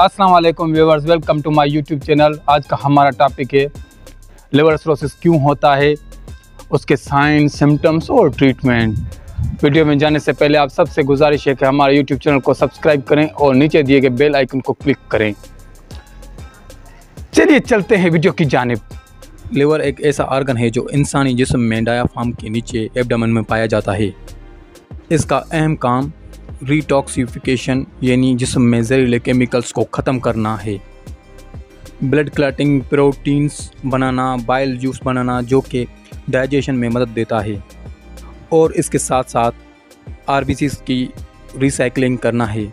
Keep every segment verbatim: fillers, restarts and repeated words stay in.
अस्सलाम वालेकुम viewers, welcome to my YouTube channel. आज का हमारा टॉपिक है लिवर सिरोसिस क्यों होता है, उसके साइन, सिम्टम्स और ट्रीटमेंट। वीडियो में जाने से पहले आप सबसे गुजारिश है कि हमारे यूट्यूब चैनल को सब्सक्राइब करें और नीचे दिए गए बेल आइकन को क्लिक करें। चलिए चलते हैं वीडियो की जानिब। लिवर एक ऐसा आर्गन है जो इंसानी जिस्म में डायाफ्राम के नीचे एब्डोमेन में पाया जाता है। इसका अहम काम रिटॉक्सिफिकेशन यानी जिस्म में जहरीले केमिकल्स को ख़त्म करना है। ब्लड क्लॉटिंग प्रोटीन्स बनाना, बाइल जूस बनाना जो कि डाइजेशन में मदद देता है, और इसके साथ साथ आरबीसीज़ की रिसाइकलिंग करना है।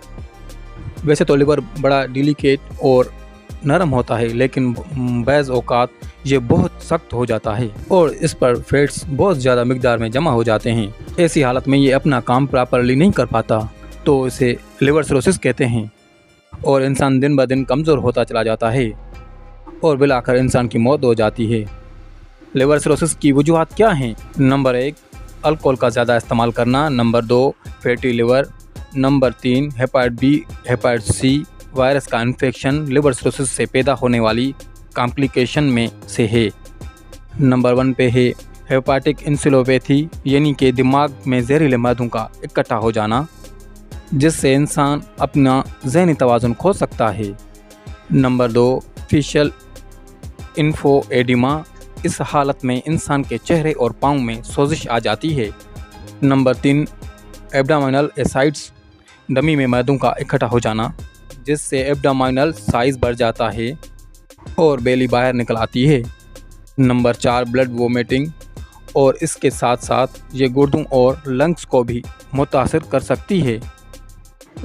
वैसे तो लिवर बड़ा डिलिकेट और नरम होता है, लेकिन बज़ औक़ात ये बहुत सख्त हो जाता है और इस पर फैट्स बहुत ज़्यादा मिकदार में जमा हो जाते हैं। ऐसी हालत में ये अपना काम प्रॉपरली नहीं कर पाता, तो इसे लिवर सिरोसिस कहते हैं, और इंसान दिन ब दिन कमज़ोर होता चला जाता है और बिलाखिर इंसान की मौत हो जाती है। लिवर सिरोसिस की वजूहत क्या हैं? नंबर एक, अल्कोहल का ज़्यादा इस्तेमाल करना। नंबर दो, फैटी लिवर। नंबर तीन, hepatitis B, hepatitis C virus का इन्फेक्शन लिवर सिरोसिस से पैदा होने वाली कॉम्प्लिकेशन में से है। नंबर वन पे है हेपाटिक इंसेफलोपैथी, यानी कि दिमाग में जहरीले मादों का इकट्ठा हो जाना, जिससे इंसान अपना जहनी तवाज़ुन खो सकता है। नंबर दो, फेशियल एडिमा। इस हालत में इंसान के चेहरे और पाँव में सोजिश आ जाती है। नंबर तीन, एब्डोमिनल एसाइट्स, डमी में मादों का इकट्ठा हो जाना, जिससे एब्डोमिनल साइज़ बढ़ जाता है और बेली बाहर निकल आती है। नंबर चार, ब्लड वोमिटिंग, और इसके साथ साथ ये गुर्दों और लंग्स को भी मुतासर कर सकती है।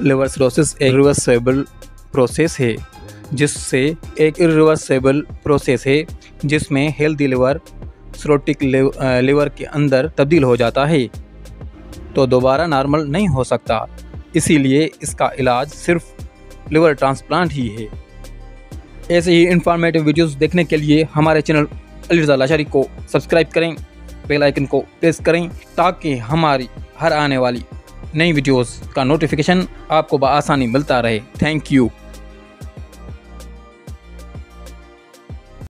लिवर सिरोसिस एक रिवर्सेबल प्रोसेस है जिससे एक इरिवर्सेबल प्रोसेस है जिसमें हेल्दी लिवर सिरोटिक लिवर के अंदर तब्दील हो जाता है, तो दोबारा नॉर्मल नहीं हो सकता। इसीलिए इसका इलाज सिर्फ लिवर ट्रांसप्लांट ही है। ऐसे ही इंफॉर्मेटिव वीडियोस देखने के लिए हमारे चैनल अलीरज़ा लाशरी को सब्सक्राइब करें, बेल आइकन को प्रेस करें, ताकि हमारी हर आने वाली नई वीडियोस का नोटिफिकेशन आपको बआसानी मिलता रहे। Thank you.